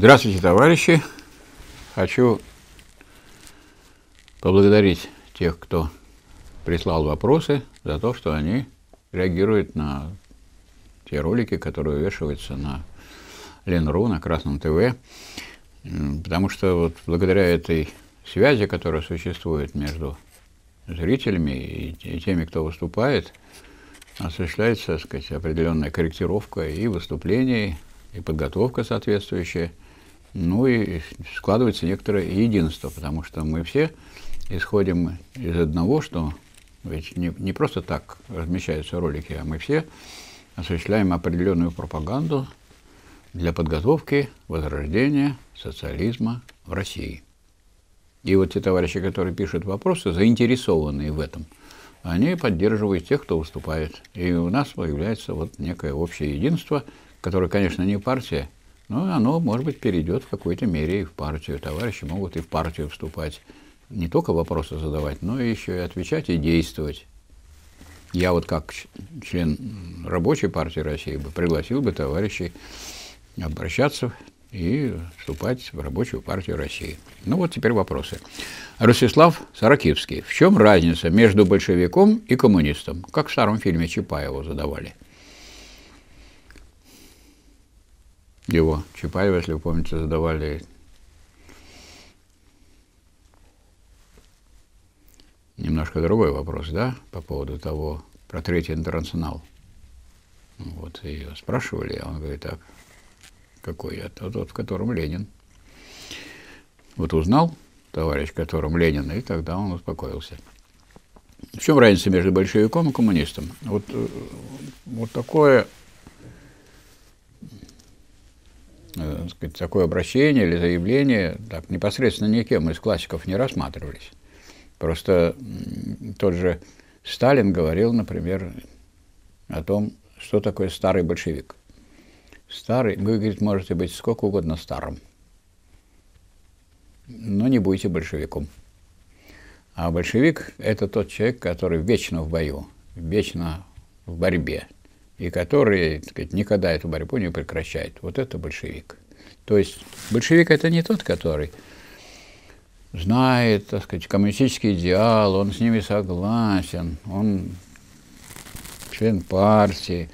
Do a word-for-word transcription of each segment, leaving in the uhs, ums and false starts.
Здравствуйте, товарищи! Хочу поблагодарить тех, кто прислал вопросы, за то, что они реагируют на те ролики, которые вывешиваются на Ленру, на Красном ТВ, потому что вот благодаря этой связи, которая существует между зрителями и теми, кто выступает, осуществляется, так сказать, определенная корректировка и выступлений, и подготовка соответствующая, ну и складывается некоторое единство, потому что мы все исходим из одного, что ведь не, не просто так размещаются ролики, а мы все осуществляем определенную пропаганду для подготовки возрождения социализма в России. И вот те товарищи, которые пишут вопросы, заинтересованные в этом, они поддерживают тех, кто выступает. И у нас появляется вот некое общее единство, которое, конечно, не партия, но оно, может быть, перейдет в какой-то мере и в партию. Товарищи могут и в партию вступать. Не только вопросы задавать, но еще и отвечать и действовать. Я вот как член Рабочей партии России бы пригласил бы товарищей обращаться и вступать в Рабочую партию России. Ну вот теперь вопросы. Ростислав Саракивский. В чем разница между большевиком и коммунистом? Как в старом фильме Чапаева задавали. Его Чапаева, если вы помните, задавали... Немножко другой вопрос, да, по поводу того, про Третий интернационал. Вот, ее спрашивали, а он говорит, так, какой я? Тот, тот, в котором Ленин. Вот узнал товарищ, в котором Ленин, и тогда он успокоился. В чем разница между большевиком и коммунистом? Вот, вот такое, так сказать, такое обращение или заявление так, непосредственно никем из классиков не рассматривались. Просто тот же Сталин говорил, например, о том, что такое старый большевик. Старый, вы, говорит, можете быть сколько угодно старым, но не будете большевиком. А большевик – это тот человек, который вечно в бою, вечно в борьбе, и который, так сказать, никогда эту борьбу не прекращает. Вот это большевик. То есть большевик – это не тот, который... знает, так сказать, коммунистический идеал, он с ними согласен, он член партии,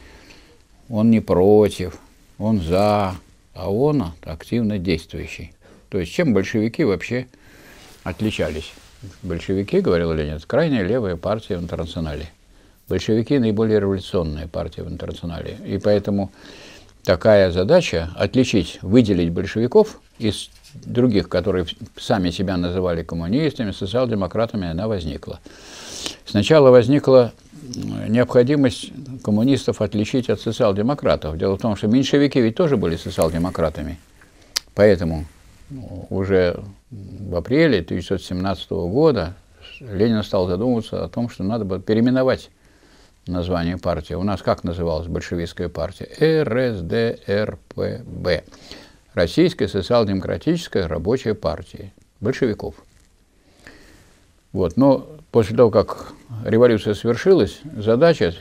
он не против, он за, а он активно действующий. То есть чем большевики вообще отличались? Большевики, говорил Ленин, это крайняя левая партия в интернационале. Большевики – наиболее революционная партия в интернационале. И поэтому такая задача – отличить, выделить большевиков из других, которые сами себя называли коммунистами, социал-демократами, она возникла. Сначала возникла необходимость коммунистов отличить от социал-демократов. Дело в том, что меньшевики ведь тоже были социал-демократами. Поэтому уже в апреле тысяча девятьсот семнадцатого года Ленин стал задумываться о том, что надо было переименовать название партии. У нас как называлась большевистская партия? эр эс дэ эр пэ бэ. Российская социал-демократическая рабочая партия большевиков. Вот. Но после того, как революция свершилась, задача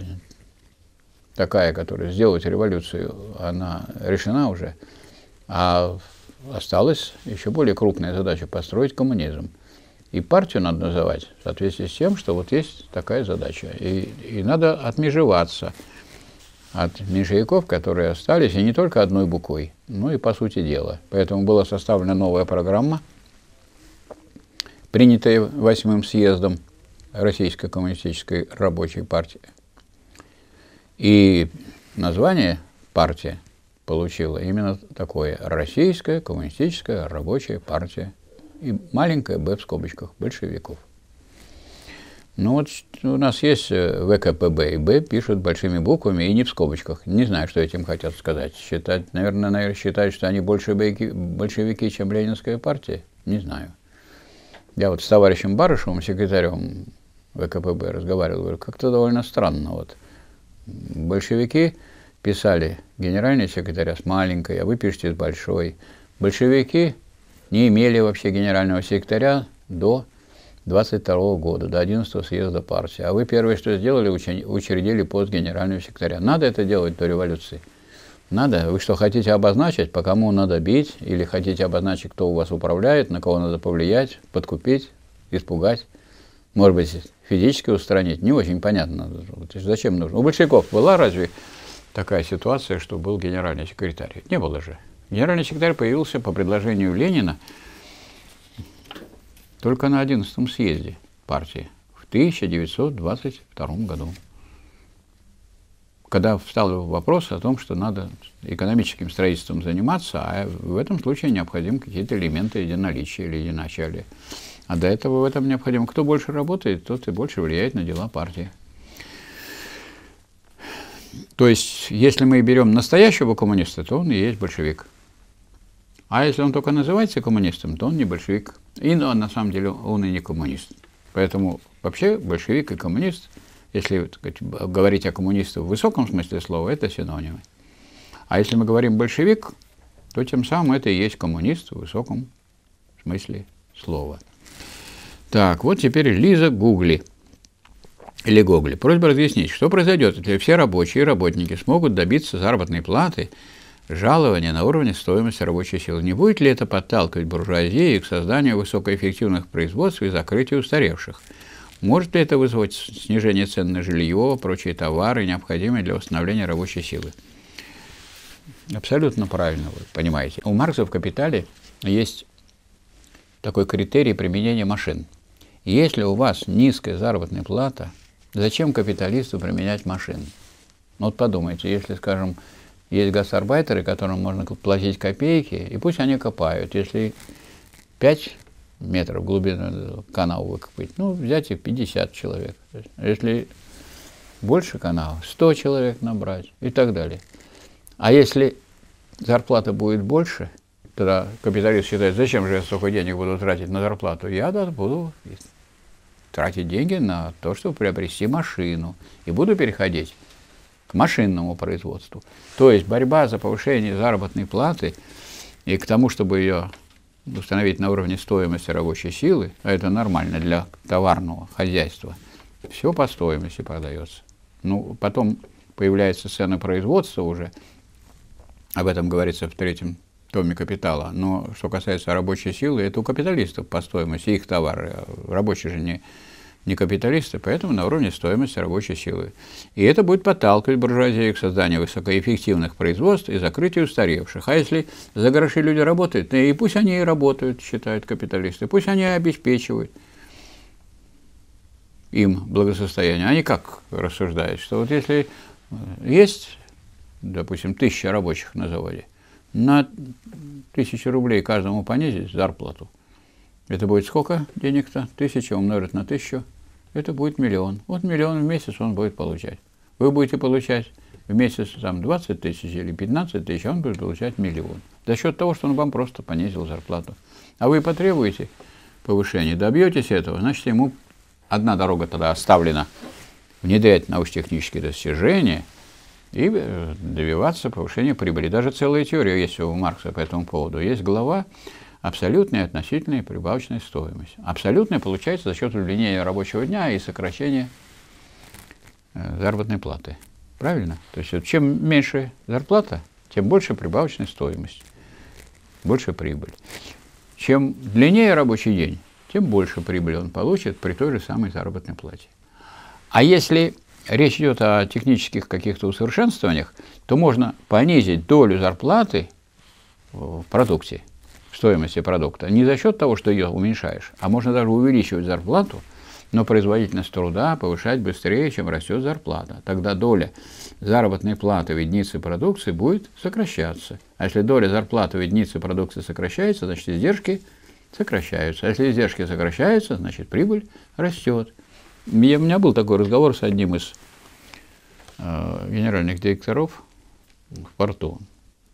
такая, которая сделать революцию, она решена уже, а осталась еще более крупная задача – построить коммунизм. И партию надо называть в соответствии с тем, что вот есть такая задача. И, и надо отмежеваться от меньшевиков, которые остались, и не только одной буквой, но и по сути дела. Поэтому была составлена новая программа, принятая восьмым съездом Российской коммунистической рабочей партии. И название партия получила именно такое – Российская коммунистическая рабочая партия. И маленькая «Б» в скобочках – большевиков. Ну вот у нас есть вэ ка пэ бэ, и «Б» пишут большими буквами и не в скобочках. Не знаю, что этим хотят сказать. Считать, наверное, наверное, считают, что они больше большевики, чем Ленинская партия? Не знаю. Я вот с товарищем Барышевым, секретарем вэ ка пэ бэ, разговаривал, говорю, как-то довольно странно. Вот. Большевики писали генерального секретаря с маленькой, а вы пишете с большой. Большевики не имели вообще генерального секретаря до... двадцать второго года, до одиннадцатого съезда партии. А вы первое, что сделали, учредили пост генерального секретаря. Надо это делать до революции? Надо? Вы что, хотите обозначить, по кому надо бить? Или хотите обозначить, кто у вас управляет, на кого надо повлиять, подкупить, испугать? Может быть, физически устранить? Не очень понятно. Зачем нужно? У большевиков была разве такая ситуация, что был генеральный секретарь? Не было же. Генеральный секретарь появился по предложению Ленина только на одиннадцатом съезде партии в тысяча девятьсот двадцать втором году, когда встал вопрос о том, что надо экономическим строительством заниматься, а в этом случае необходимы какие-то элементы единоличия или единоначалия. А до этого в этом необходимо. Кто больше работает, тот и больше влияет на дела партии. То есть, если мы берем настоящего коммуниста, то он и есть большевик. А если он только называется коммунистом, то он не большевик. И ну, на самом деле он и не коммунист. Поэтому вообще большевик и коммунист, если так сказать, говорить о коммунистах в высоком смысле слова, это синонимы. А если мы говорим «большевик», то тем самым это и есть коммунист в высоком смысле слова. Так, вот теперь Лиза Гугли. Или Гугли. Просьба разъяснить, что произойдет, если все рабочие и работники смогут добиться заработной платы, жалования на уровне стоимости рабочей силы. Не будет ли это подталкивать буржуазию к созданию высокоэффективных производств и закрытию устаревших? Может ли это вызвать снижение цен на жилье, прочие товары, необходимые для восстановления рабочей силы? Абсолютно правильно вы понимаете. У Маркса в «Капитале» есть такой критерий применения машин. Если у вас низкая заработная плата, зачем капиталисту применять машин? Вот подумайте, если, скажем, есть гастарбайтеры, которым можно платить копейки, и пусть они копают. Если пять метров глубины канал выкопать, ну, взять и пятьдесят человек. Если больше канала, сто человек набрать и так далее. А если зарплата будет больше, тогда капиталист считает, зачем же я столько денег буду тратить на зарплату? Я да, буду тратить деньги на то, чтобы приобрести машину, и буду переходить к машинному производству. То есть борьба за повышение заработной платы и к тому, чтобы ее установить на уровне стоимости рабочей силы, а это нормально для товарного хозяйства, все по стоимости продается. Ну, потом появляются цены производства уже, об этом говорится в третьем томе «Капитала», но что касается рабочей силы, это у капиталистов по стоимости их товары, рабочие же не, не капиталисты, поэтому на уровне стоимости рабочей силы. И это будет подталкивать буржуазию к созданию высокоэффективных производств и закрытию устаревших. А если за гроши люди работают, и пусть они и работают, считают капиталисты, пусть они обеспечивают им благосостояние. Они как рассуждают, что вот если есть, допустим, тысяча рабочих на заводе, на тысячу рублей каждому понизить зарплату, это будет сколько денег-то? Тысяча умножить на тысячу. Это будет миллион. Вот миллион в месяц он будет получать. Вы будете получать в месяц там, двадцать тысяч или пятнадцать тысяч, а он будет получать миллион. За счет того, что он вам просто понизил зарплату. А вы потребуете повышения, добьетесь этого, значит, ему одна дорога тогда оставлена. Внедрять научно-технические достижения и добиваться повышения прибыли. Даже целая теория есть у Маркса по этому поводу. Есть глава абсолютная и относительная прибавочная стоимость. Абсолютная получается за счет удлинения рабочего дня и сокращения заработной платы. Правильно? То есть чем меньше зарплата, тем больше прибавочная стоимость, больше прибыль. Чем длиннее рабочий день, тем больше прибыли он получит при той же самой заработной плате. А если речь идет о технических каких-то усовершенствованиях, то можно понизить долю зарплаты в продукте, стоимости продукта, не за счет того, что ее уменьшаешь, а можно даже увеличивать зарплату, но производительность труда повышать быстрее, чем растет зарплата. Тогда доля заработной платы в единице продукции будет сокращаться. А если доля зарплаты в единице продукции сокращается, значит, издержки сокращаются. А если издержки сокращаются, значит, прибыль растет. У меня был такой разговор с одним из э, генеральных директоров в порту,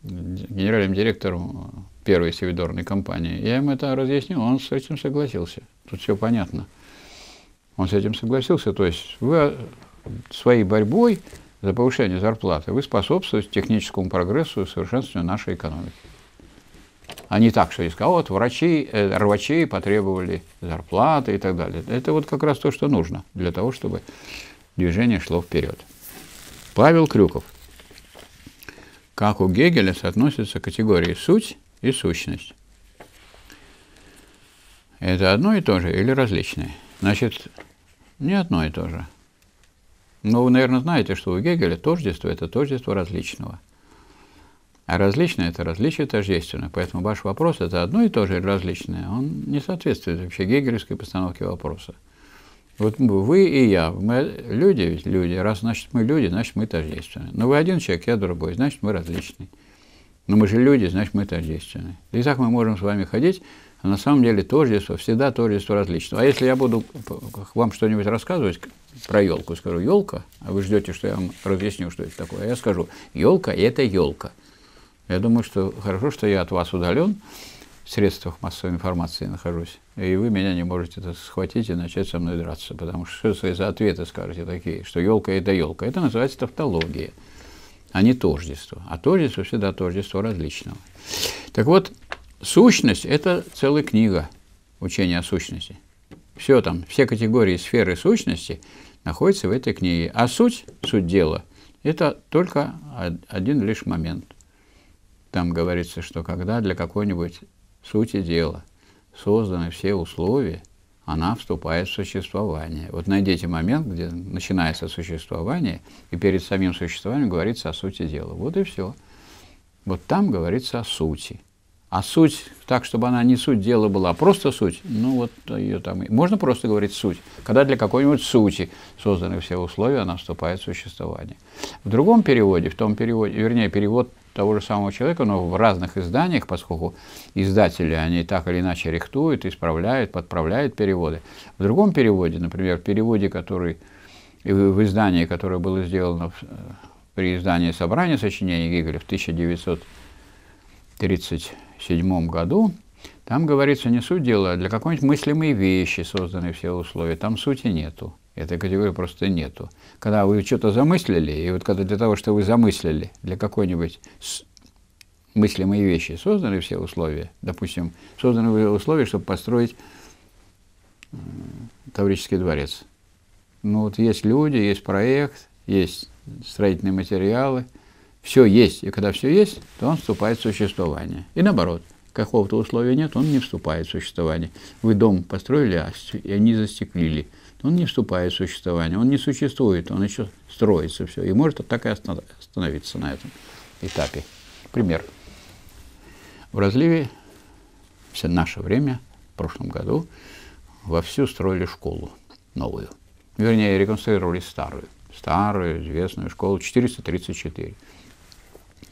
генеральным директором первой севидорной компании. Я им это разъяснил, он с этим согласился. Тут все понятно. Он с этим согласился. То есть вы своей борьбой за повышение зарплаты вы способствуете техническому прогрессу и совершенствованию нашей экономики. А не так, что я сказал, вот врачи, э, рвачи потребовали зарплаты и так далее. Это вот как раз то, что нужно для того, чтобы движение шло вперед. Павел Крюков. как у Гегеля соотносятся категории «суть» и «сущность». Это одно и то же или различные? Значит, не одно и то же. Но вы, наверное, знаете, что у Гегеля тождество – это тождество различного. А различное – это различие тождественное. Поэтому ваш вопрос – это одно и то же или различное. Он не соответствует вообще гегелевской постановке вопроса. Вот вы и я, мы люди, ведь люди, раз значит мы люди, значит мы тождественны. Но вы один человек, я другой, значит мы различны. Но мы же люди, значит мы тождественны. И так мы можем с вами ходить, а на самом деле тождество, всегда тождество различного. А если я буду вам что-нибудь рассказывать про елку, скажу елка, а вы ждете, что я вам разъясню, что это такое, а я скажу елка это елка. Я думаю, что хорошо, что я от вас удален. В средствах массовой информации нахожусь, и вы меня не можете это схватить и начать со мной драться, потому что что вы за ответы скажете такие, что елка это елка, это называется тавтология, а не тождество. А тождество всегда тождество различного. Так вот, сущность – это целая книга учения о сущности. Все там, все категории сферы сущности находятся в этой книге. А суть, суть дела – это только один лишь момент. Там говорится, что когда для какой-нибудь сути дела созданы все условия, она вступает в существование. Вот найдите момент, где начинается существование, и перед самим существованием говорится о сути дела. Вот и все. Вот там говорится о сути. А суть, так, чтобы она не суть дела была, а просто суть, ну вот ее там... Можно просто говорить суть. Когда для какой-нибудь сути созданы все условия, она вступает в существование. В другом переводе, в том переводе, вернее, перевод того же самого человека, но в разных изданиях, поскольку издатели, они так или иначе рихтуют, исправляют, подправляют переводы. В другом переводе, например, в переводе, который, в издании, которое было сделано в, при издании собрания сочинений Гегеля в тысяча девятьсот тридцать седьмом году, там говорится не суть дела, а для какой-нибудь мыслимой вещи созданы все условия, там сути нету, этой категории просто нету. Когда вы что-то замыслили, и вот когда для того, что вы замыслили, для какой-нибудь мыслимой вещи созданы все условия, допустим, созданы условия, чтобы построить Таврический дворец. Ну вот есть люди, есть проект, есть строительные материалы, все есть, и когда все есть, то он вступает в существование. И наоборот, какого-то условия нет, он не вступает в существование. Вы дом построили, и они застеклили. Он не вступает в существование, он не существует, он еще строится все. И может так и остановиться на этом этапе. Пример. В разливе все наше время, в прошлом году, вовсю строили школу новую. Вернее, реконструировали старую. Старую, известную школу, четыреста тридцать четыре.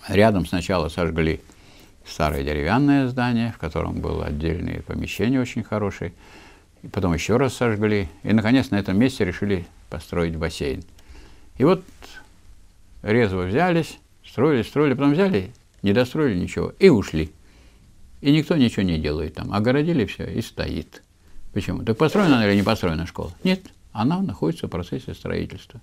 Рядом сначала сожгли старое деревянное здание, в котором было отдельное помещение очень хорошее. И потом еще раз сожгли. И, наконец, на этом месте решили построить бассейн. И вот резво взялись, строили, строили, потом взяли, не достроили ничего и ушли. И никто ничего не делает там. Огородили все и стоит. Почему? Так построена она или не построена школа? Нет. Она находится в процессе строительства.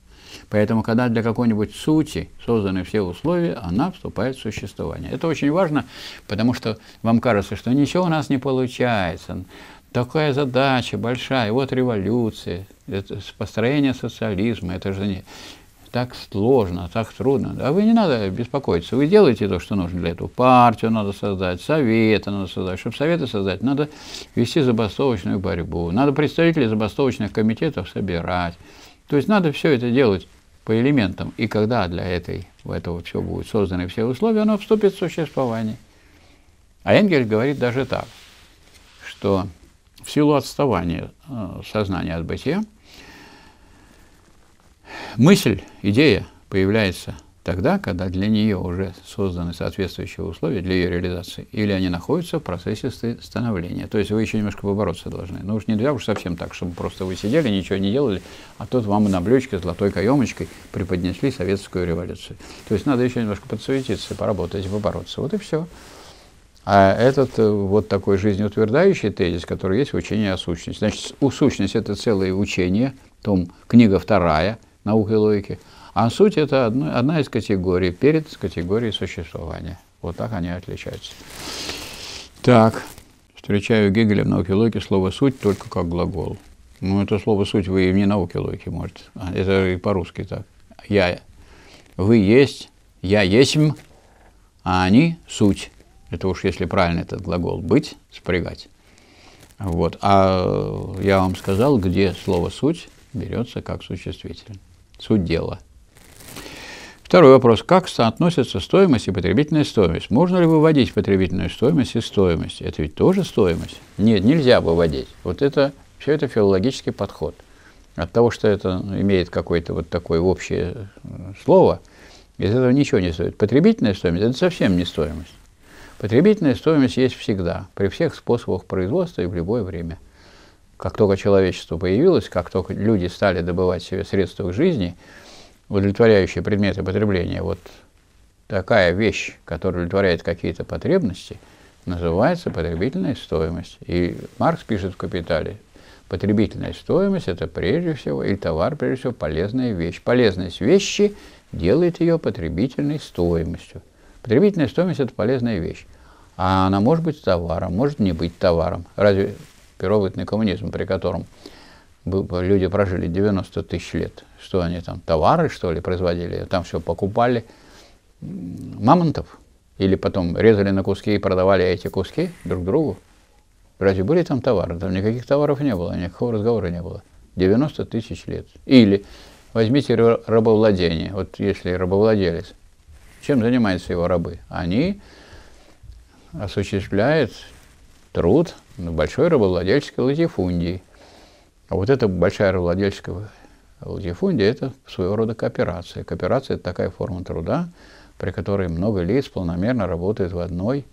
Поэтому, когда для какой-нибудь сути созданы все условия, она вступает в существование. Это очень важно, потому что вам кажется, что ничего у нас не получается. Такая задача большая, вот революция, это построение социализма, это же не так сложно, так трудно. А вы не надо беспокоиться, вы делаете то, что нужно для этого. Партию надо создать, советы надо создать. Чтобы советы создать, надо вести забастовочную борьбу, надо представителей забастовочных комитетов собирать. То есть надо все это делать по элементам. И когда для этой, этого все будут созданы все условия, оно вступит в существование. А Энгельс говорит даже так, что... В силу отставания сознания от бытия, мысль, идея появляется тогда, когда для нее уже созданы соответствующие условия для ее реализации, или они находятся в процессе становления. То есть вы еще немножко побороться должны. Но уж нельзя уж совсем так, чтобы просто вы сидели, ничего не делали, а тут вам на блюдечке с золотой каемочкой преподнесли советскую революцию. То есть надо еще немножко подсуетиться, поработать, побороться. Вот и все. А этот вот такой жизнеутверждающий тезис, который есть в учении о сущности. Значит, у сущности это целое учение, том, книга вторая, наука и логики, а суть это одна, одна из категорий, перед категорией существования. Вот так они отличаются. Так, встречаю Гегеля в науке и логике слово «суть» только как глагол. Ну, это слово «суть» вы и вне науки и логики можете. Это и по-русски так. Я, вы есть, я есмь, а они суть. Это уж если правильно этот глагол «быть», спрягать. Вот. А я вам сказал, где слово «суть» берется как существитель. Суть дела. Второй вопрос. Как соотносятся стоимость и потребительная стоимость? Можно ли выводить потребительную стоимость и стоимость? Это ведь тоже стоимость? Нет, нельзя выводить. Вот это, все это филологический подход. От того, что это имеет какое-то вот такое общее слово, из этого ничего не стоит. Потребительная стоимость – это совсем не стоимость. Потребительная стоимость есть всегда, при всех способах производства и в любое время. Как только человечество появилось, как только люди стали добывать себе средства к жизни, удовлетворяющие предметы потребления, вот такая вещь, которая удовлетворяет какие-то потребности, называется потребительная стоимость. И Маркс пишет в «Капитале», потребительная стоимость – это прежде всего, и товар, прежде всего, полезная вещь. Полезность вещи делает ее потребительной стоимостью. Потребительная стоимость – это полезная вещь. А она может быть товаром, может не быть товаром. Разве первобытный коммунизм, при котором люди прожили девяносто тысяч лет, что они там, товары, что ли, производили, там все покупали мамонтов, или потом резали на куски и продавали эти куски друг другу? Разве были там товары? Там никаких товаров не было, никакого разговора не было. девяносто тысяч лет. Или возьмите рабовладение. Вот если рабовладелец, чем занимаются его рабы? Они осуществляют труд на большой рабовладельческой латифундии. А вот эта большая рабовладельческая латифундия – это своего рода кооперация. Кооперация – это такая форма труда, при которой много лиц планомерно работают в одной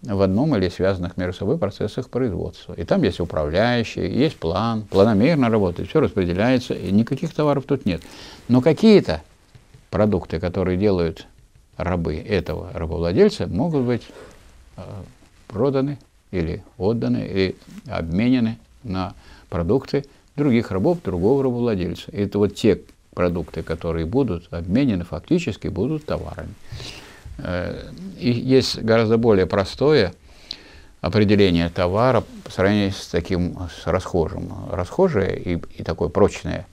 в одном или связанных между собой процессах производства. И там есть управляющие, есть план, планомерно работает, все распределяется, и никаких товаров тут нет. Но какие-то продукты, которые делают рабы этого рабовладельца, могут быть проданы или отданы, или обменены на продукты других рабов, другого рабовладельца. И это вот те продукты, которые будут обменены, фактически будут товарами. И есть гораздо более простое определение товара по сравнению с таким с расхожим. Расхожее и, и такое прочное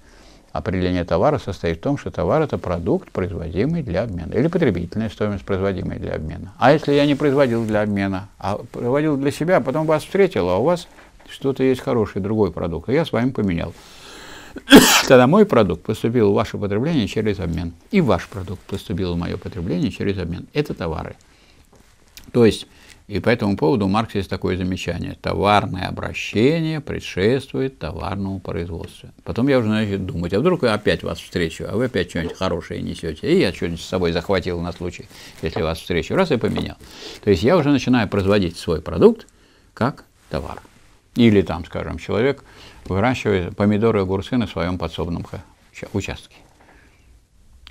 определение товара состоит в том, что товар – это продукт, производимый для обмена, или потребительная стоимость, производимая для обмена. А если я не производил для обмена, а производил для себя, потом вас встретил, а у вас что-то есть хороший, другой продукт, и я с вами поменял. Тогда мой продукт поступил в ваше потребление через обмен. И ваш продукт поступил в мое потребление через обмен. Это товары. То есть, и по этому поводу у Маркса есть такое замечание. Товарное обращение предшествует товарному производству. Потом я уже начал думать, а вдруг я опять вас встречу, а вы опять что-нибудь хорошее несете. И я что-нибудь с собой захватил на случай, если вас встречу. Раз и поменял. То есть, я уже начинаю производить свой продукт как товар. Или там, скажем, человек выращивает помидоры и огурцы на своем подсобном участке.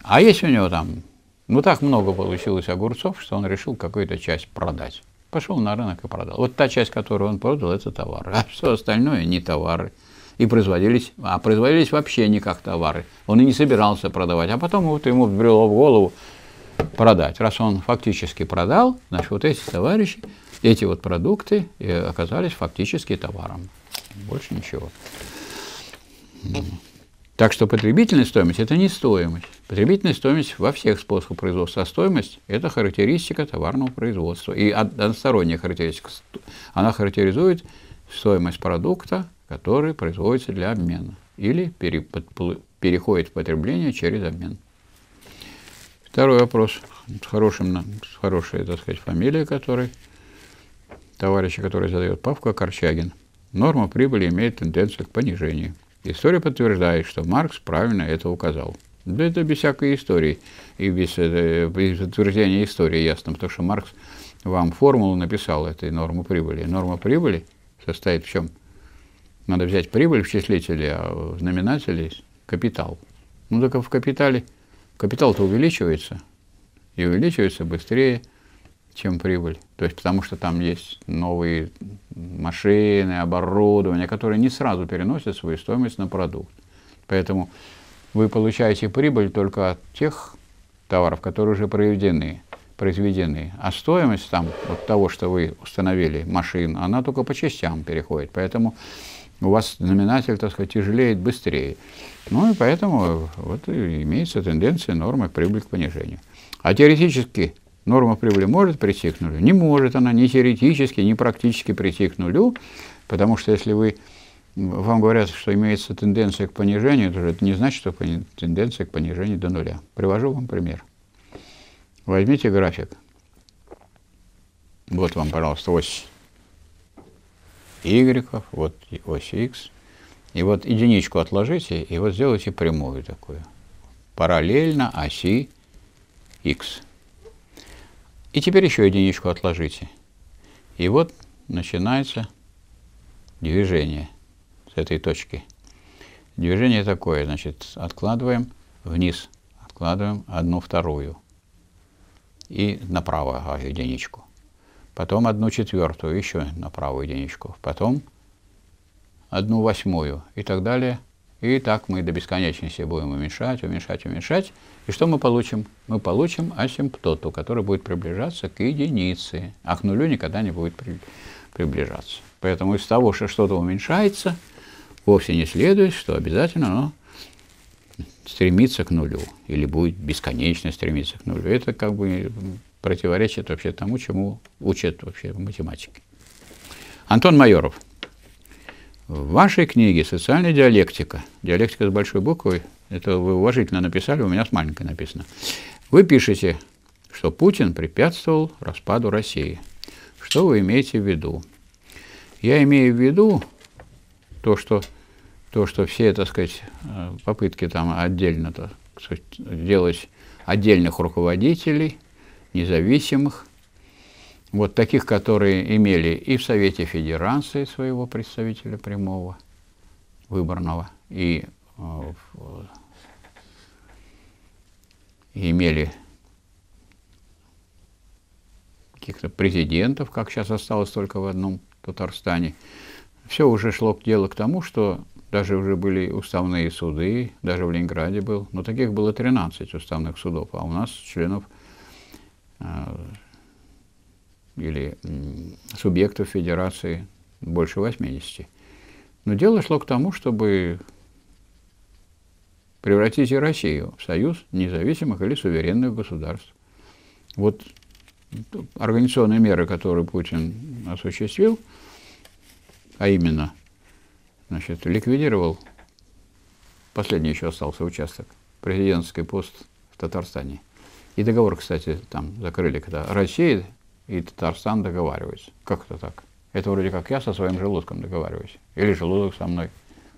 А есть у него там, ну так много получилось огурцов, что он решил какую-то часть продать. Пошел на рынок и продал. Вот та часть, которую он продал, это товары. А все остальное не товары. И производились, а производились вообще не как товары. Он и не собирался продавать. А потом вот ему взбрело в голову продать. Раз он фактически продал, значит, вот эти товарищи, эти вот продукты оказались фактически товаром. Больше ничего. Так что потребительная стоимость – это не стоимость. Потребительная стоимость во всех способах производства. А стоимость – это характеристика товарного производства. И односторонняя характеристика. Она характеризует стоимость продукта, который производится для обмена. Или переходит в потребление через обмен. Второй вопрос. С хорошим, с хорошей, так сказать, фамилией которой, товарища, который задает, Павко Корчагин. Норма прибыли имеет тенденцию к понижению. История подтверждает, что Маркс правильно это указал. Да это без всякой истории и без, без подтверждения истории ясно, потому что Маркс вам формулу написал этой нормы прибыли. Норма прибыли состоит в чем? Надо взять прибыль в числителе, а в знаменателе капитал. Ну только в капитале капитал-то увеличивается и увеличивается быстрее, чем прибыль. То есть потому что там есть новые машины, оборудование, которые не сразу переносят свою стоимость на продукт. Поэтому вы получаете прибыль только от тех товаров, которые уже произведены. произведены. А стоимость там, от того, что вы установили машин, она только по частям переходит. Поэтому у вас знаменатель, так сказать, тяжелеет быстрее. Ну и поэтому вот имеется тенденция нормы прибыли к понижению. А теоретически Норма прибыли может прийти к нулю? Не может она ни теоретически, ни практически прийти к нулю, потому что если вы, вам говорят, что имеется тенденция к понижению, то это не значит, что тенденция к понижению до нуля. Привожу вам пример. Возьмите график. Вот вам, пожалуйста, ось Y, вот ось X. И вот единичку отложите, и вот сделайте прямую такую. Параллельно оси X. И теперь еще единичку отложите. И вот начинается движение с этой точки. Движение такое, значит, откладываем вниз, откладываем одну вторую и направо единичку. Потом одну четвертую, еще направо единичку. Потом одну восьмую и так далее. И так мы до бесконечности будем уменьшать, уменьшать, уменьшать. И что мы получим? Мы получим асимптоту, который будет приближаться к единице, а к нулю никогда не будет приближаться. Поэтому из того, что что-то уменьшается, вовсе не следует, что обязательно оно стремится к нулю или будет бесконечно стремиться к нулю. Это как бы противоречит вообще тому, чему учат вообще математики. Антон Майоров. В вашей книге «Социальная диалектика», диалектика с большой буквы, это вы уважительно написали, у меня с маленькой написано, вы пишете, что Путин препятствовал распаду России. Что вы имеете в виду? Я имею в виду то, что, то, что все, так сказать, попытки там отдельно, так сказать, делать отдельных руководителей, независимых, вот таких, которые имели и в Совете Федерации своего представителя прямого, выборного, и, и имели каких-то президентов, как сейчас осталось только в одном Татарстане. Все уже шло к делу к тому, что даже уже были уставные суды, даже в Ленинграде был, но таких было тринадцать уставных судов, а у нас членов или субъектов Федерации больше восьмидесяти. Но дело шло к тому, чтобы превратить и Россию в союз независимых или суверенных государств. Вот организационные меры, которые Путин осуществил, а именно, значит, ликвидировал, последний еще остался участок, президентский пост в Татарстане. И договор, кстати, там закрыли, когда Россия и Татарстан договариваются. Как это так? Это вроде как я со своим желудком договариваюсь. Или желудок со мной.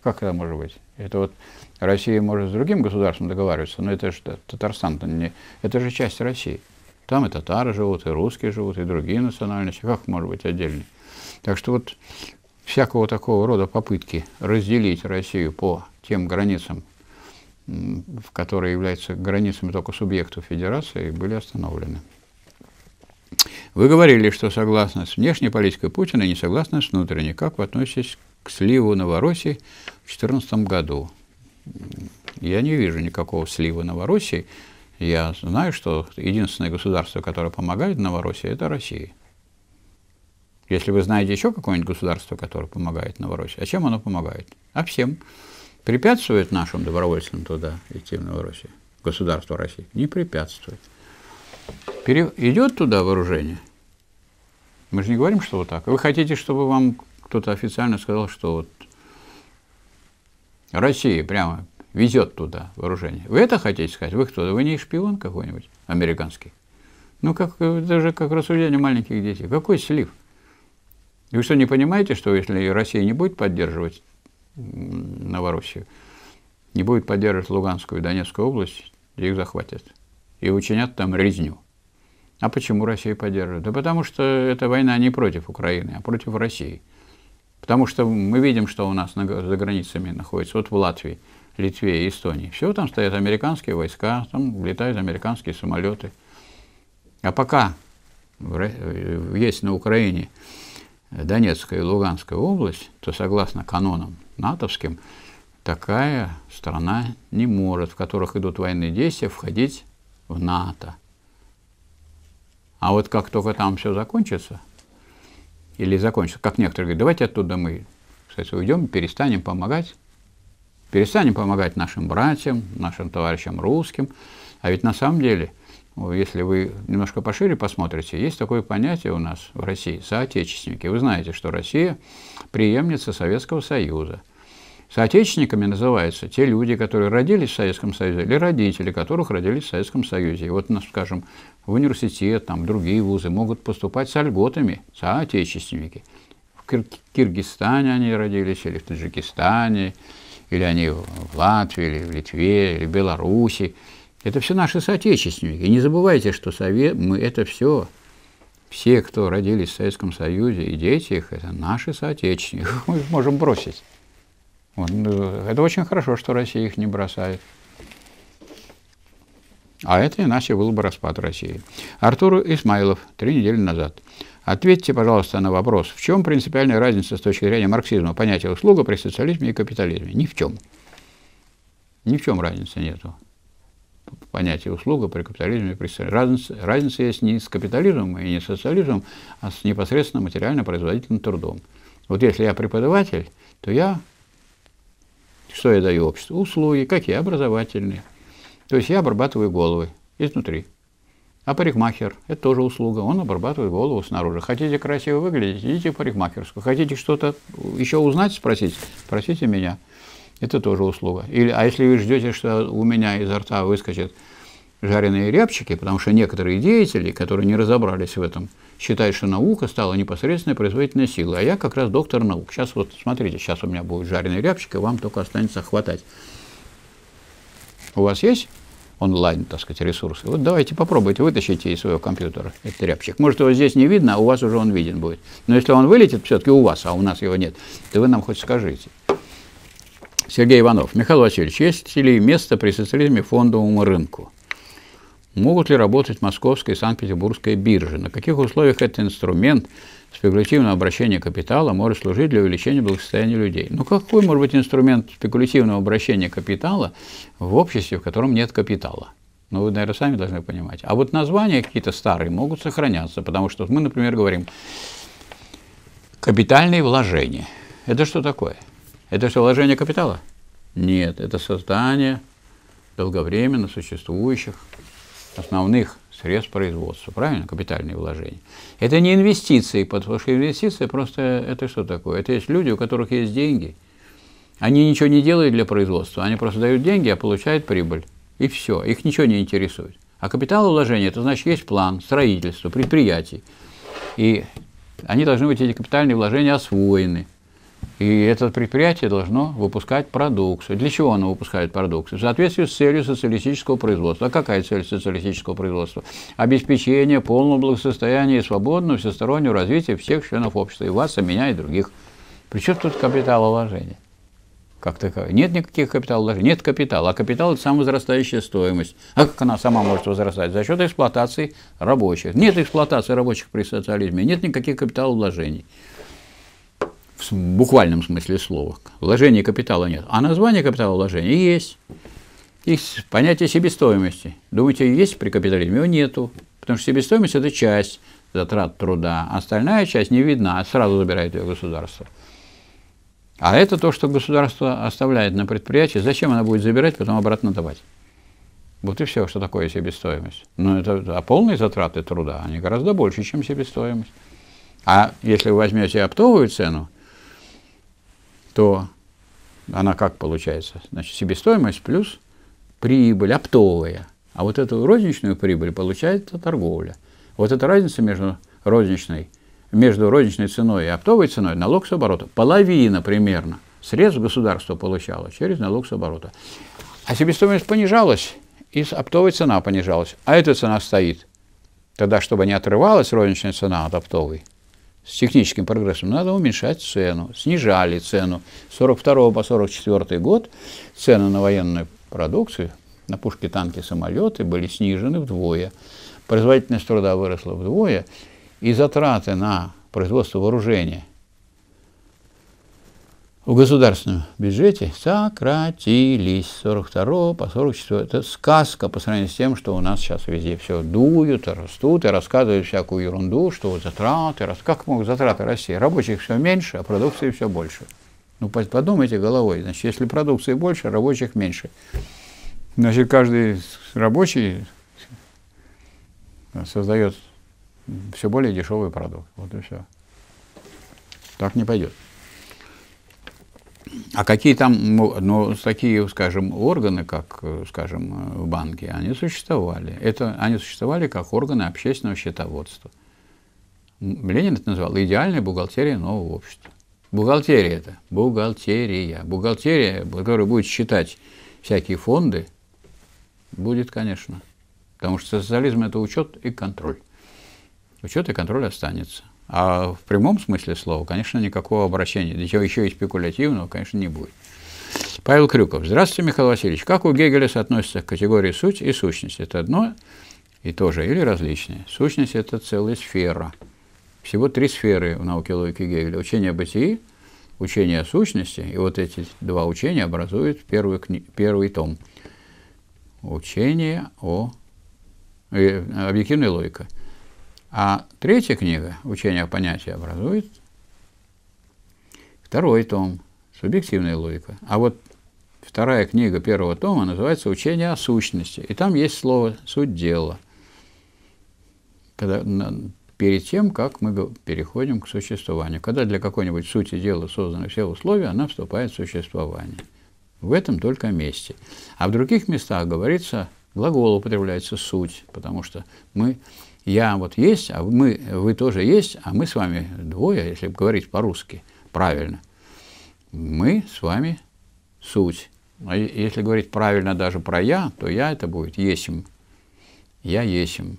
Как это может быть? Это вот Россия может с другим государством договариваться, но это же Татарстан-то не... Это же часть России. Там и татары живут, и русские живут, и другие национальности. Как может быть отдельно? Так что вот всякого такого рода попытки разделить Россию по тем границам, которые являются границами только субъектов Федерации, были остановлены. Вы говорили, что согласны с внешней политикой Путина и не согласны с внутренней. Как вы относитесь к сливу Новороссии в две тысячи четырнадцатом году? Я не вижу никакого слива Новороссии. Я знаю, что единственное государство, которое помогает Новороссии, это Россия. Если вы знаете еще какое-нибудь государство, которое помогает Новороссии, а чем оно помогает? А всем. Препятствует нашим добровольцам туда идти в Новороссию? Государство России? Не препятствует. Пере... Идет туда вооружение? Мы же не говорим, что вот так. Вы хотите, чтобы вам кто-то официально сказал, что вот Россия прямо везет туда вооружение? Вы это хотите сказать? Вы кто? Вы не шпион какой-нибудь американский? Ну, как, это же как рассуждение маленьких детей. Какой слив? Вы что, не понимаете, что если Россия не будет поддерживать Новороссию, не будет поддерживать Луганскую и Донецкую область, их захватят и учинят там резню. А почему Россия поддерживает? Да потому что эта война не против Украины, а против России. Потому что мы видим, что у нас за границами находится, вот в Латвии, Литве и Эстонии. Все, там стоят американские войска, там летают американские самолеты. А пока есть на Украине Донецкая и Луганская область, то согласно канонам натовским, такая страна не может, в которых идут военные действия, входить в НАТО. А вот как только там все закончится, или закончится, как некоторые говорят, давайте оттуда мы, кстати, уйдем, перестанем помогать, перестанем помогать нашим братьям, нашим товарищам русским, а ведь на самом деле если вы немножко пошире посмотрите, есть такое понятие у нас в России – соотечественники. Вы знаете, что Россия – преемница Советского Союза. Соотечественниками называются те люди, которые родились в Советском Союзе, или родители, которых родились в Советском Союзе. И вот, скажем, в университет, там, другие вузы могут поступать со льготами соотечественники. В Кир Киргизстане они родились, или в Таджикистане, или они в Латвии, или в Литве, или в Беларуси. Это все наши соотечественники. И не забывайте, что сове... мы это все, все, кто родились в Советском Союзе, и дети их, это наши соотечественники. Мы их можем бросить. Вот. Это очень хорошо, что Россия их не бросает. А это иначе был бы распад России. Артур Исмаилов, три недели назад. Ответьте, пожалуйста, на вопрос, в чем принципиальная разница с точки зрения марксизма понятия услуга при социализме и капитализме? Ни в чем. Ни в чем разницы нету. Понятие услуга при капитализме и при социализме. Разница, разница есть не с капитализмом и не с социализмом, а с непосредственно материально-производительным трудом. Вот если я преподаватель, то я... Что я даю обществу? Услуги, какие? Образовательные. То есть я обрабатываю головы изнутри. А парикмахер – это тоже услуга. Он обрабатывает голову снаружи. Хотите красиво выглядеть – идите в парикмахерскую. Хотите что-то еще узнать, спросить? Спросите меня. Это тоже услуга. Или, а если вы ждете, что у меня изо рта выскочат жареные рябчики, потому что некоторые деятели, которые не разобрались в этом, считают, что наука стала непосредственной производительной силой. А я как раз доктор наук. Сейчас вот, смотрите, сейчас у меня будет жареный рябчик, и вам только останется хватать. У вас есть онлайн, так сказать, ресурсы? Вот давайте попробуйте, вытащите из своего компьютера этот рябчик. Может, его здесь не видно, а у вас уже он виден будет. Но если он вылетит все-таки у вас, а у нас его нет, то вы нам хоть скажите. Сергей Иванов. Михаил Васильевич, есть ли место при социализме фондовому рынку? Могут ли работать московская и санкт-петербургская биржи? На каких условиях этот инструмент спекулятивного обращения капитала может служить для увеличения благосостояния людей? Ну какой может быть инструмент спекулятивного обращения капитала в обществе, в котором нет капитала? Ну вы, наверное, сами должны понимать. А вот названия какие-то старые могут сохраняться, потому что мы, например, говорим «капитальные вложения». Это что такое? Это что, вложение капитала? Нет, это создание долговременно существующих основных средств производства, правильно? Капитальные вложения. Это не инвестиции, потому что инвестиции просто это что такое? Это есть люди, у которых есть деньги. Они ничего не делают для производства, они просто дают деньги, а получают прибыль. И все, их ничего не интересует. А капиталовложение, это значит, есть план строительства, предприятий. И они должны быть, эти капитальные вложения, освоены. И это предприятие должно выпускать продукцию. Для чего оно выпускает продукцию? В соответствии с целью социалистического производства. А какая цель социалистического производства? Обеспечение полного благосостояния и свободного всестороннего развития всех членов общества. И вас, и меня, и других. Причем тут капиталовложение? Как таковое? Нет никаких капиталовложений. Нет капитала. А капитал – это самовозрастающая стоимость. А как она сама может возрастать? За счет эксплуатации рабочих. Нет эксплуатации рабочих при социализме. Нет никаких капиталовложений. В буквальном смысле слова. Вложения капитала нет. А название капиталовложения есть. Есть понятие себестоимости. Думаете, есть при капитализме? Его нету. Потому что себестоимость – это часть затрат труда. Остальная часть не видна, а сразу забирает ее государство. А это то, что государство оставляет на предприятии. Зачем оно будет забирать, потом обратно давать? Вот и все, что такое себестоимость. Но это, а полные затраты труда, они гораздо больше, чем себестоимость. А если вы возьмете оптовую цену, то она как получается? Значит, себестоимость плюс прибыль оптовая. А вот эту розничную прибыль получает торговля. Вот эта разница между розничной, между розничной ценой и оптовой ценой – налог с оборота. Половина примерно средств государство получало через налог с оборота. А себестоимость понижалась, и оптовая цена понижалась. А эта цена стоит. Тогда, чтобы не отрывалась розничная цена от оптовой, с техническим прогрессом надо уменьшать цену. Снижали цену. С сорок второго по сорок четвёртый год цены на военную продукцию, на пушки, танки, самолеты были снижены вдвое. Производительность труда выросла вдвое, и затраты на производство вооружения в государственном бюджете сократились с сорок второго по сорок четвёртый. Это сказка по сравнению с тем, что у нас сейчас везде все дуют, растут и рассказывают всякую ерунду, что затраты, как могут затраты расти? Рабочих все меньше, а продукции все больше. Ну подумайте головой, значит, если продукции больше, рабочих меньше. Значит, каждый рабочий создает все более дешевый продукт. Вот и все. Так не пойдет. А какие там, ну, такие, скажем, органы, как, скажем, в банке, они существовали. Это, они существовали как органы общественного счетоводства. Ленин это назвал идеальной бухгалтерией нового общества. Бухгалтерия это, бухгалтерия. Бухгалтерия, которая будет считать всякие фонды, будет, конечно. Потому что социализм это учет и контроль. Учет и контроль останется. А в прямом смысле слова, конечно, никакого обращения, еще и спекулятивного, конечно, не будет. Павел Крюков. Здравствуйте, Михаил Васильевич. Как у Гегеля соотносятся к категории суть и сущность? Это одно и то же или различные? Сущность – это целая сфера. Всего три сферы в науке логики Гегеля. Учение о бытии, учение о сущности, и вот эти два учения образуют первый, кни... первый том. Учение о... Э, объективная логика. А третья книга, «Учение о понятии», образует второй том, «Субъективная логика». А вот вторая книга первого тома называется «Учение о сущности». И там есть слово «суть дела». Когда, на, перед тем, как мы переходим к существованию. Когда для какой-нибудь сути дела созданы все условия, она вступает в существование. В этом только месте. А в других местах говорится, глагол употребляется «суть», потому что мы... Я вот есть, а мы, вы тоже есть, а мы с вами двое, если говорить по-русски правильно, мы с вами суть. А если говорить правильно даже про я, то я это будет есим, я есим.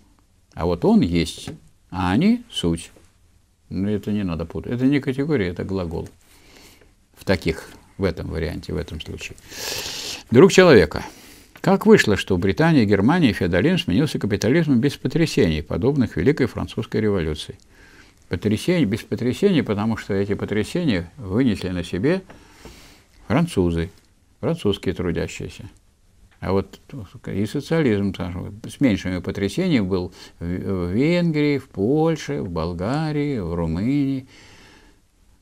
А вот он есть, а они суть. Но это не надо путать. Это не категория, это глагол. В таких, в этом варианте, в этом случае. Друг человека. Как вышло, что в Британии, Германии феодализм сменился капитализмом без потрясений, подобных Великой Французской революции? Потрясений, без потрясений, потому что эти потрясения вынесли на себе французы, французские трудящиеся. А вот и социализм с меньшими потрясениями был в Венгрии, в Польше, в Болгарии, в Румынии,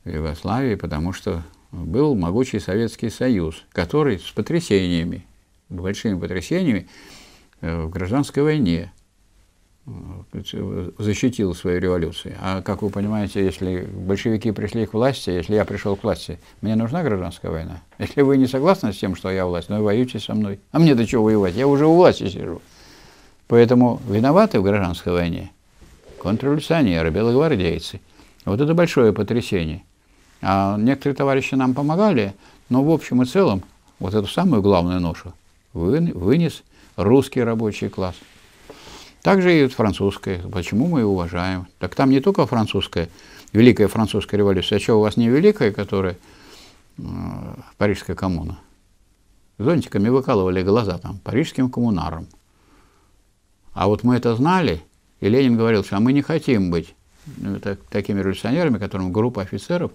в Югославии, потому что был могучий Советский Союз, который с потрясениями, большими потрясениями в гражданской войне защитил свою революцию. А как вы понимаете, если большевики пришли к власти, если я пришел к власти, мне нужна гражданская война? Если вы не согласны с тем, что я власть, ну и воюйте со мной. А мне-то чего воевать? Я уже у власти сижу. Поэтому виноваты в гражданской войне контрреволюционеры, белогвардейцы. Вот это большое потрясение. А некоторые товарищи нам помогали, но в общем и целом вот эту самую главную ношу вынес русский рабочий класс. Также и французская. Почему мы ее уважаем? Так там не только французская, Великая Французская революция. А что, у вас не Великая, которая э, Парижская коммуна? Зонтиками выкалывали глаза там парижским коммунарам. А вот мы это знали, и Ленин говорил, что мы не хотим быть так, такими революционерами, которым группа офицеров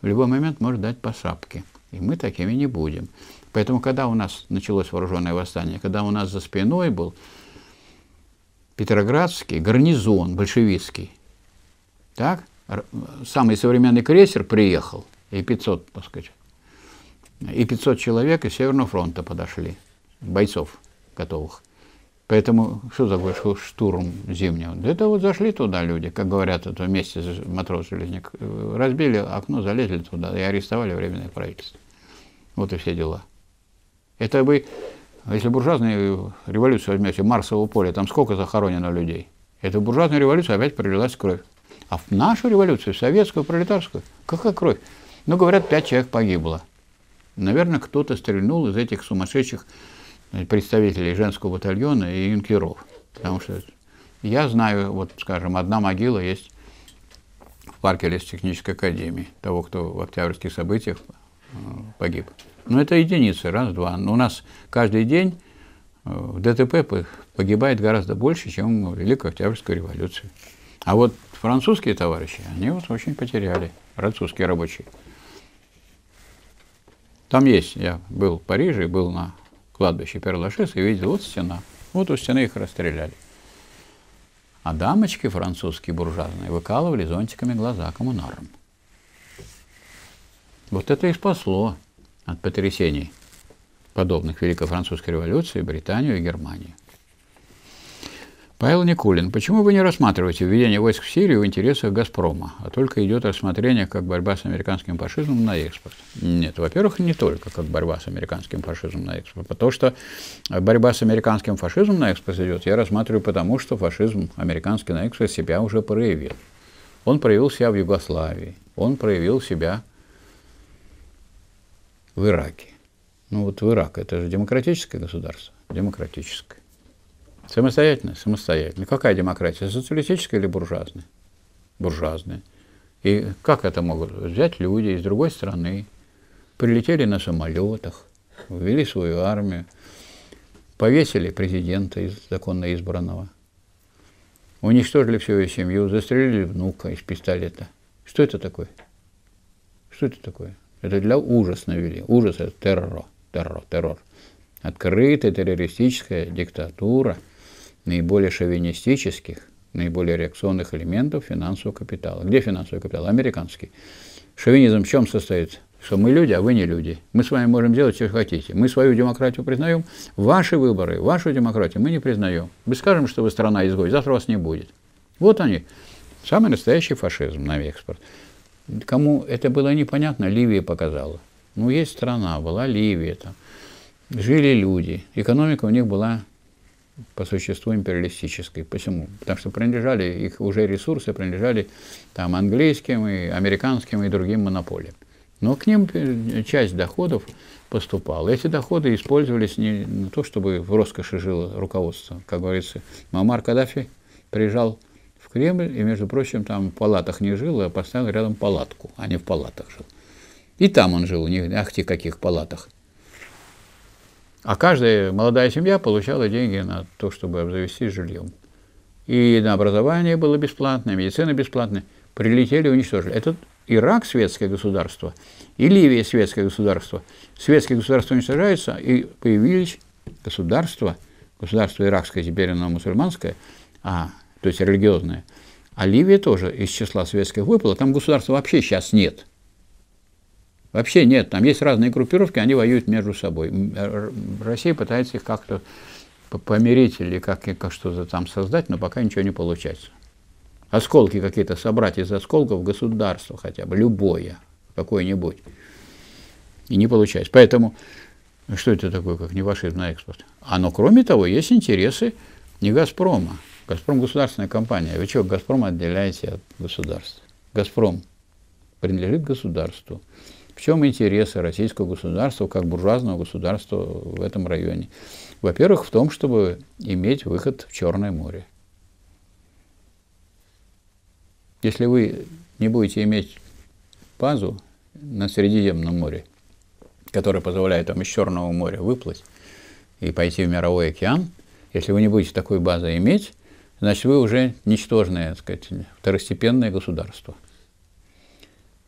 в любой момент может дать по шапке. И мы такими не будем. Поэтому, когда у нас началось вооруженное восстание, когда у нас за спиной был Петроградский гарнизон большевистский, так, самый современный крейсер приехал, и пятьсот, так сказать, и пятьсот человек из Северного фронта подошли, бойцов готовых. Поэтому что такое штурм зимнего? Это вот зашли туда люди, как говорят, это вместе с матрос-железник, разбили окно, залезли туда и арестовали временное правительство. Вот и все дела. Это вы, если буржуазную революцию возьмете, Марсово поле, там сколько захоронено людей? Это в буржуазную революцию опять пролилась кровь. А в нашу революцию, в советскую, пролетарскую, какая кровь? Ну, говорят, пять человек погибло. Наверное, кто-то стрельнул из этих сумасшедших представителей женского батальона и юнкеров. Потому что я знаю, вот, скажем, одна могила есть в парке лесотехнической академии, того, кто в октябрьских событиях погиб. Но это единицы, раз-два. Но у нас каждый день в ДТП погибает гораздо больше, чем в Великой Октябрьской революции. А вот французские товарищи, они вот очень потеряли, французские рабочие. Там есть, я был в Париже, был на кладбище Пер-Лашес и видел, вот стена, вот у стены их расстреляли. А дамочки французские буржуазные выкалывали зонтиками глаза коммунарам. Вот это и спасло от потрясений, подобных Великой Французской революции, Британию и Германию. Павел Никулин. Почему вы не рассматриваете введение войск в Сирию в интересах «Газпрома», а только идет рассмотрение как борьба с американским фашизмом на экспорт? Нет, во-первых, не только как борьба с американским фашизмом на экспорт. Потому что борьба с американским фашизмом на экспорт идет, я рассматриваю потому, что фашизм американский на экспорт себя уже проявил. Он проявил себя в Югославии, он проявил себя в Ираке. Ну вот в Ирак, это же демократическое государство, демократическое. Самостоятельно? Самостоятельно. Какая демократия? Социалистическая или буржуазная? Буржуазная. И как это могут взять люди из другой страны, прилетели на самолетах, ввели свою армию, повесили президента из законно избранного, уничтожили всю ее семью, застрелили внука из пистолета. Что это такое? Что это такое? Это для ужаса навели. Ужас – это террор, террор, террор. Открытая террористическая диктатура наиболее шовинистических, наиболее реакционных элементов финансового капитала. Где финансовый капитал? Американский. Шовинизм в чем состоит? Что мы люди, а вы не люди. Мы с вами можем делать, что хотите. Мы свою демократию признаем, ваши выборы, вашу демократию мы не признаем. Мы скажем, что вы страна-изгой, завтра вас не будет. Вот они, самый настоящий фашизм на экспорт. Кому это было непонятно, Ливия показала. Ну, есть страна, была Ливия там. Жили люди, экономика у них была по существу империалистической. Почему? Потому что принадлежали, их уже ресурсы принадлежали там английским, и американским и другим монополиям. Но к ним часть доходов поступала. Эти доходы использовались не на то, чтобы в роскоши жило руководство. Как говорится, Муаммар Каддафи приезжал в Кремль и, между прочим, там в палатах не жил, а поставил рядом палатку, а не в палатах жил. И там он жил, не ахти каких палатах. А каждая молодая семья получала деньги на то, чтобы обзавестись жильем. И на образование было бесплатное, медицина бесплатная. Прилетели, уничтожили. Это Ирак – светское государство, и Ливия – светское государство. Светское государство уничтожается, и появились государства, государство иракское, теперь оно мусульманское, а, то есть религиозное. А Ливия тоже из числа светских выпала, там государства вообще сейчас нет. Вообще нет, там есть разные группировки, они воюют между собой. Россия пытается их как-то помирить или как, как что-то там создать, но пока ничего не получается. Осколки какие-то собрать из осколков государства хотя бы, любое, какое-нибудь. И не получается. Поэтому, что это такое, как не фашизм на экспорт? А но кроме того, есть интересы не «Газпрома». «Газпром» – государственная компания. Вы что, «Газпром» отделяете от государства? «Газпром» принадлежит государству. В чем интересы российского государства, как буржуазного государства в этом районе? Во-первых, в том, чтобы иметь выход в Черное море. Если вы не будете иметь базу на Средиземном море, которая позволяет вам из Черного моря выплыть и пойти в Мировой океан, если вы не будете такой базы иметь, значит, вы уже ничтожное, так сказать, второстепенное государство.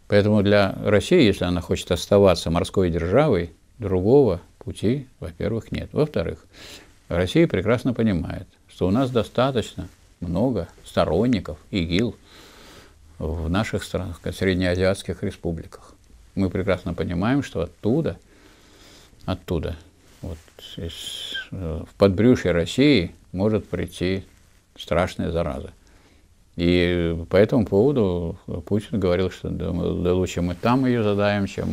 Поэтому для России, если она хочет оставаться морской державой, другого пути, во-первых, нет. Во-вторых, Россия прекрасно понимает, что у нас достаточно много сторонников ИГИЛ в наших странах, среднеазиатских республиках. Мы прекрасно понимаем, что оттуда, оттуда, вот из, в подбрюшье России может прийти страшная зараза. И по этому поводу Путин говорил, что да, да лучше мы там ее задаем, чем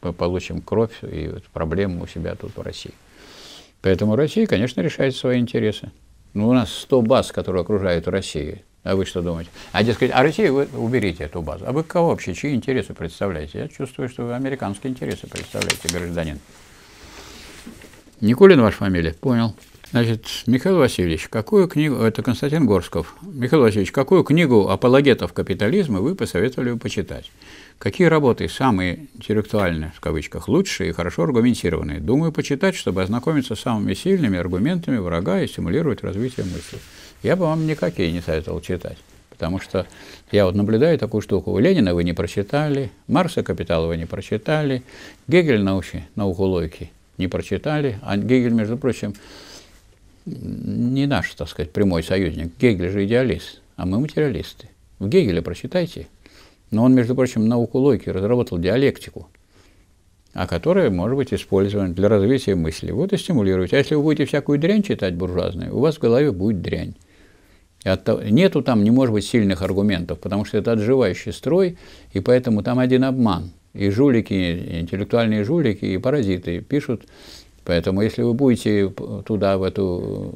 мы получим кровь и проблему у себя тут в России. Поэтому Россия, конечно, решает свои интересы. Ну, у нас сто баз, которые окружают Россию. А вы что думаете? А дескать, а Россия, вы уберите эту базу. А вы кого вообще, чьи интересы представляете? Я чувствую, что вы американские интересы представляете, гражданин. Никулин ваша фамилия? Понял. Значит, Михаил Васильевич, какую книгу, это Константин Горсков, Михаил Васильевич, какую книгу апологетов капитализма вы посоветовали бы почитать? Какие работы самые интеллектуальные, в кавычках, лучшие и хорошо аргументированные? Думаю, почитать, чтобы ознакомиться с самыми сильными аргументами врага и стимулировать развитие мысли. Я бы вам никакие не советовал читать, потому что я вот наблюдаю такую штуку. У Ленина вы не прочитали, Маркса «Капитала» вы не прочитали, Гегель «Науки, науку логики» не прочитали, а Гегель, между прочим, не наш, так сказать, прямой союзник. Гегель же идеалист, а мы материалисты. В Гегеле прочитайте. Но он, между прочим, науку логики разработал диалектику, а которая может быть использована для развития мысли. Вот и стимулируйте. А если вы будете всякую дрянь читать буржуазную, у вас в голове будет дрянь. Нету там, не может быть сильных аргументов, потому что это отживающий строй, и поэтому там один обман. И жулики, и интеллектуальные жулики, и паразиты пишут. Поэтому если вы будете туда, в эту,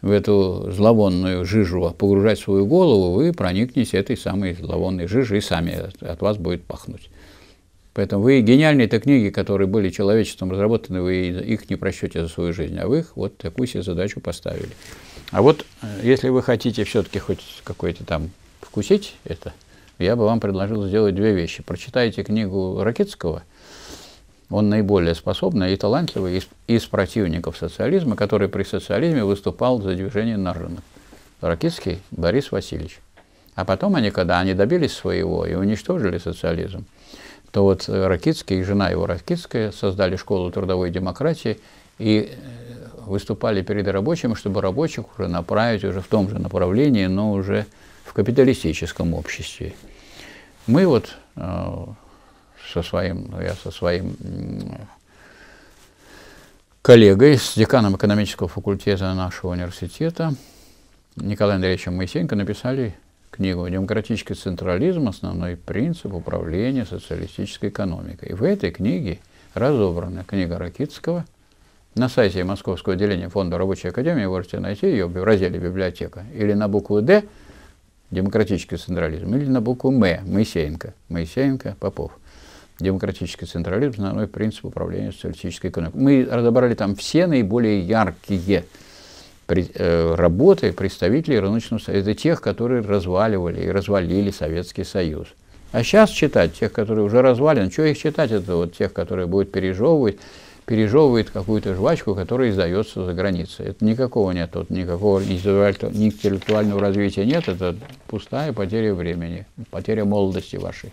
в эту зловонную жижу погружать свою голову, вы проникнете этой самой зловонной жижей, и сами от, от вас будет пахнуть. Поэтому вы гениальные-то книги, которые были человечеством разработаны, вы их не просчете за свою жизнь, а вы их вот такую себе задачу поставили. А вот если вы хотите все-таки хоть какой-то там вкусить это, я бы вам предложил сделать две вещи. Прочитайте книгу Ракитского, он наиболее способный и талантливый из, из противников социализма, который при социализме выступал за движение на рынок. Ракитский Борис Васильевич. А потом они, когда они добились своего и уничтожили социализм, то вот Ракитский и жена его Ракитская создали школу трудовой демократии и выступали перед рабочими, чтобы рабочих уже направить уже в том же направлении, но уже в капиталистическом обществе. Мы вот со своим, я со своим коллегой, с деканом экономического факультета нашего университета Николаем Андреевичем Моисенко написали книгу «Демократический централизм. Основной принцип управления социалистической экономикой». И в этой книге разобрана книга Ракитского. На сайте Московского отделения Фонда Рабочей Академии вы можете найти ее в разделе «Библиотека». Или на букву «Д» «Демократический централизм», или на букву «М» «Моисеенко». Моисеенко, Попов. «Демократический централизм. Основной принцип управления социалистической экономикой». Мы разобрали там все наиболее яркие работы представителей рыночного союза, тех, которые разваливали и развалили Советский Союз. А сейчас читать тех, которые уже развален, что их читать, это вот тех, которые будут пережевывать, пережевывает какую-то жвачку, которая издается за границей. Это никакого нет, вот, никакого интеллектуального развития нет, это пустая потеря времени, потеря молодости вашей.